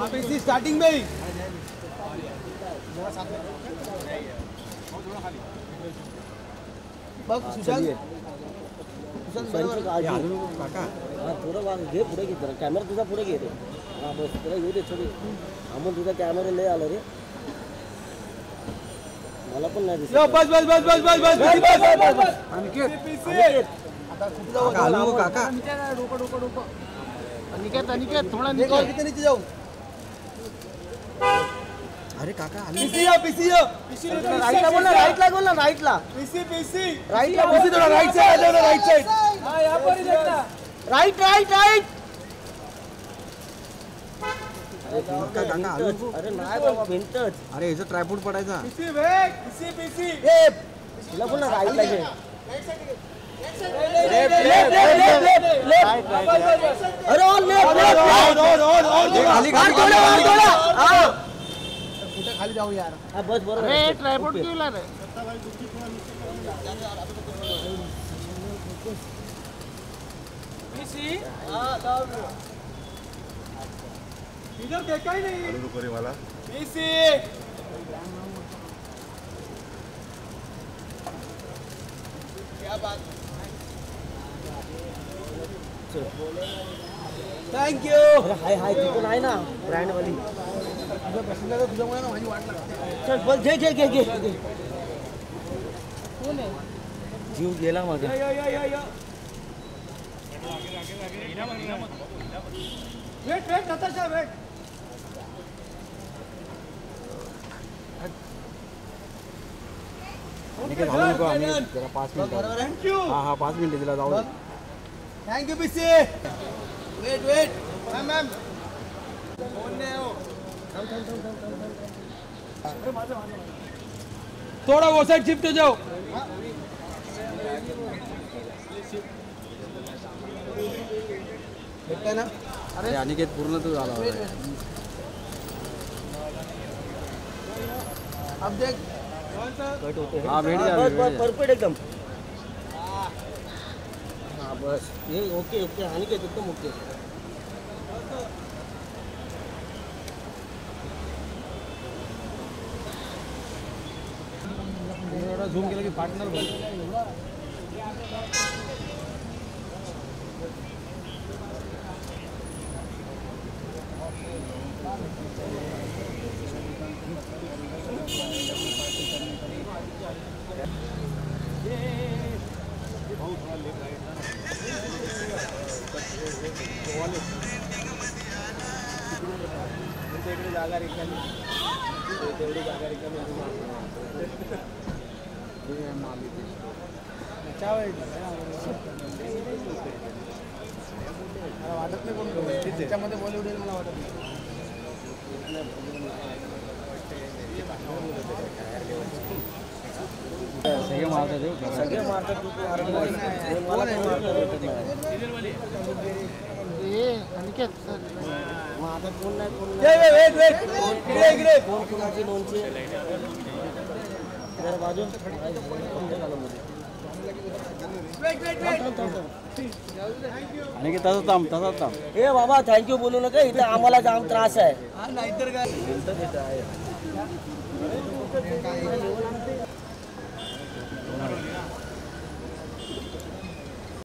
आप इसी स्टार्टिंग में ही पूरा घे पुढे घे जरा कॅमेरा तुझा पुढे घे रे हां बस तुला येऊ दे छोडी आम्ही तुझा कॅमेरा ले आलो रे मला पण नाही दिसला बस बस बस बस बस बस बस अनिकेत आता कुठला घालू काका डोकं डोकं डोकं अनिकेत अनिकेत थोडा निकल किती नीचे जाऊ अरे काका पीसीओ पीसीओ पीसी राइट ला बोलना राइट ला पीसी पीसी राइट ला पीसी थोड़ा राइट से आ जाओ राइट साइड हां यहां पर ही देखना राइट राइट राइट अरे काका गंगा आलो अरे नाही बाबा विंटर्स अरे इथं ट्रायपॉड पडायचा पीसी वेग पीसी पीसी ए तिला बोलना राइट ला घे left side left left left left अरे और लेफ्ट और खाली थोड़ा हां खाली जाऊ यार हां बस बरोबर अरे ट्रायपॉड केला रे आता भाई दुखी पण पीसी हां जाऊ इधर देखा ही नहीं रुको रे वाला पीसी क्या बात थैंक यू हाय हाय कितना है ना ब्रांड वाली तुझा पसंद आता तुझा मुळे ना माझी वाट लागते चल बस घे घे घे घे कोण आहे जीव गेला माझा या या या या आगे आगे आगे इना मत इना मत वेट वेट नताशा वेट निकल भाऊ को आम्ही जरा 5 मिनिट थैंक यू हां हां 5 मिनिट दिला जाऊ thank you PC wait wait ma'am phone ने हो थोड़ा वो साइड शिफ्ट हो जाओ है ना अरे अनिकेत पूर्ण तो झाला अब देख कट होते हैं हां बैठ जा बस परफेक्ट एकदम हां बस ये ओके ओके अनिकेत एकदम ओके झूम केला की पार्टनर जागा कोण इधर बाजू आणि की तसा थांब ए बाबा थँक्यू बोलू नका इथे आम्हाला जाम त्रास आहे हा नाहीतर काय आहे